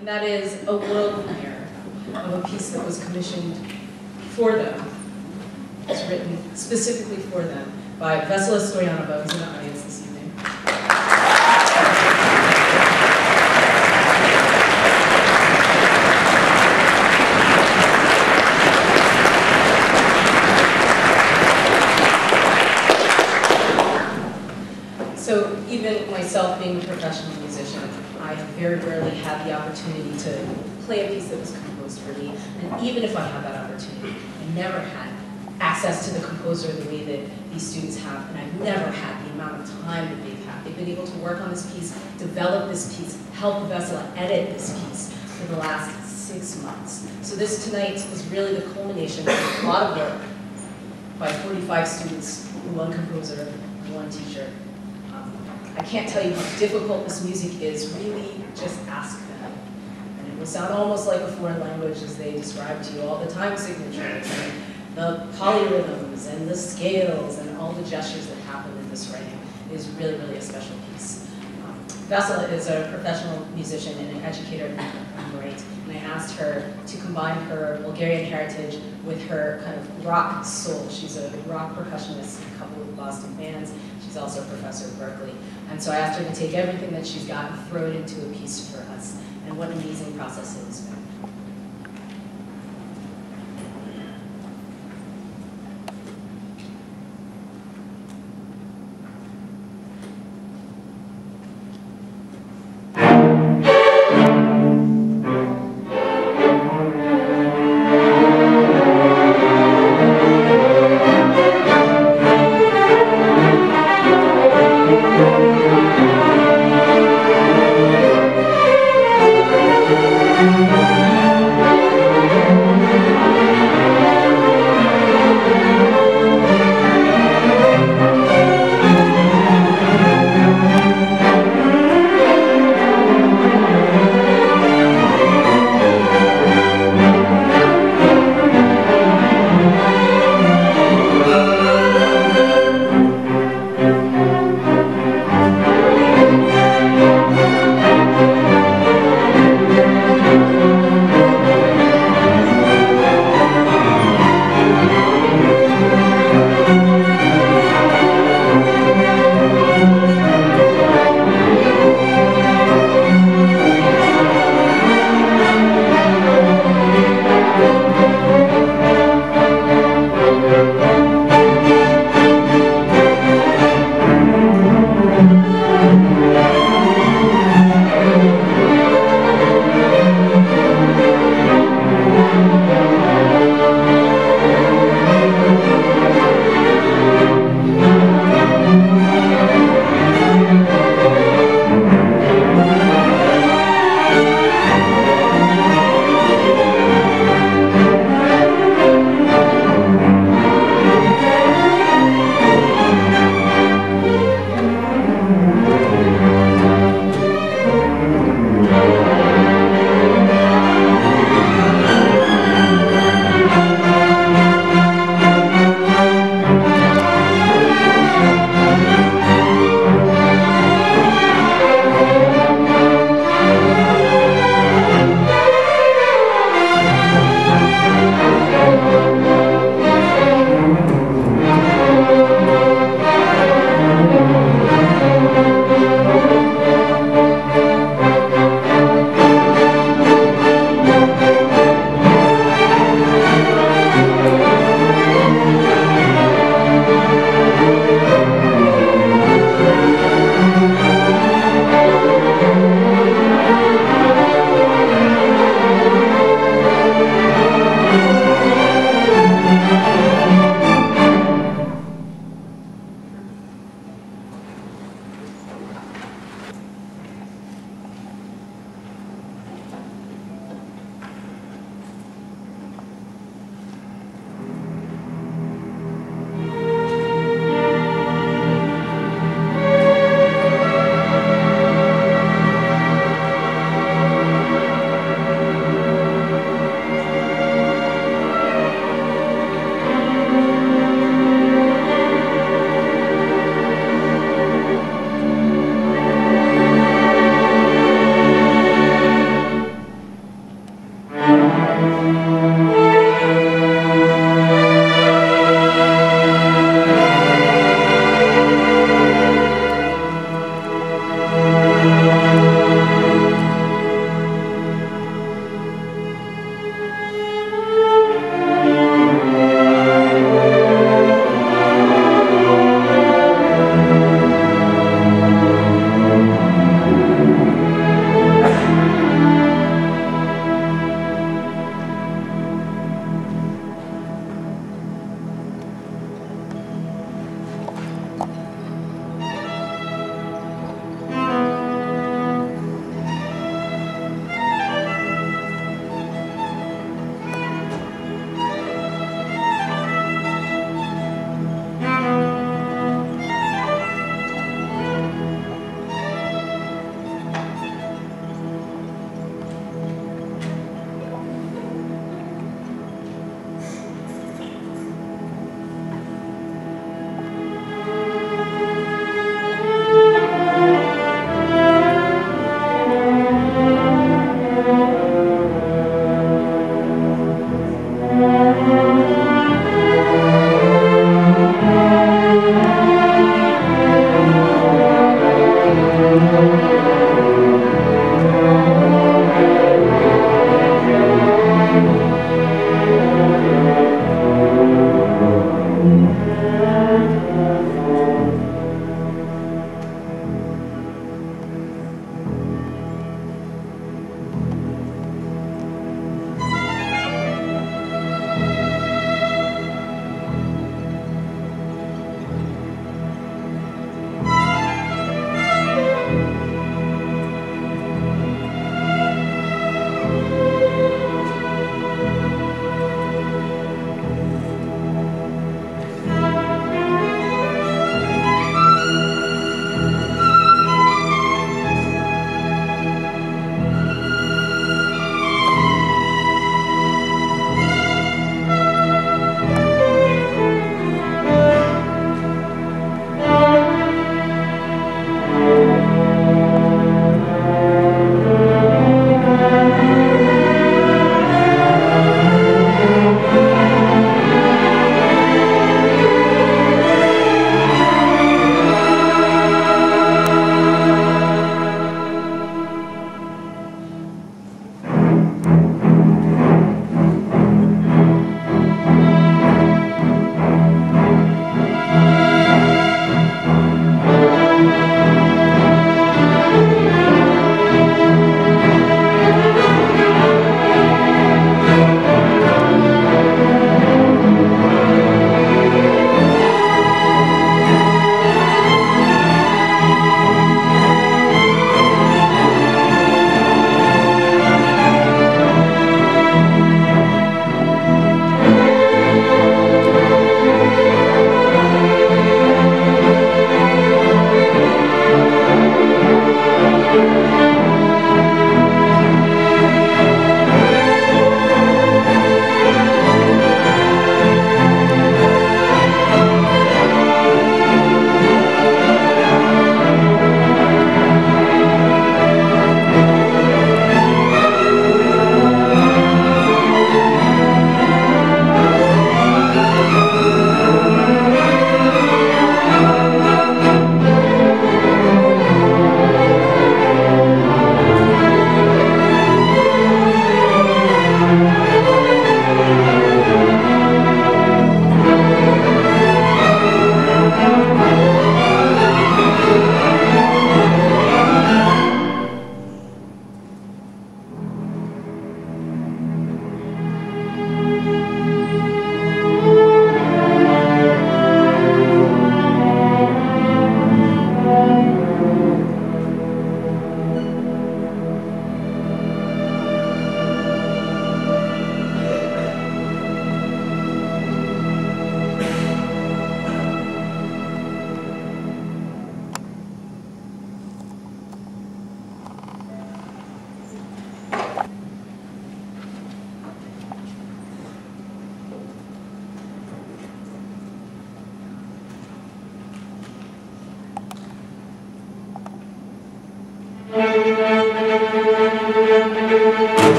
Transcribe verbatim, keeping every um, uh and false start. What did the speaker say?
and that is a world premiere of a piece that was commissioned for them. It was written specifically for them by Vessela Stoyanova, who's in the audience this evening. So even myself being a professional musician, I very rarely have the opportunity to play a piece that was composed for me. And even if I have that opportunity, I never had access to the composer the way that these students have, and I've never had the amount of time that they've had. They've been able to work on this piece, develop this piece, help Vessela edit this piece for the last six months. So this tonight is really the culmination of a lot of work by forty-five students, one composer, one teacher. I can't tell you how difficult this music is. Really, just ask them. And it will sound almost like a foreign language as they describe to you all the time signatures, and the polyrhythms, and the scales, and all the gestures that happen in this writing. It is really, really a special piece. Um, Vessela is a professional musician and an educator in her own right, and I asked her to combine her Bulgarian heritage with her kind of rock soul. She's a rock percussionist in a couple of Boston bands. She's also a professor at Berklee. And so I asked her to take everything that she's got and throw it into a piece for us. And what an amazing process it has been. Thank you.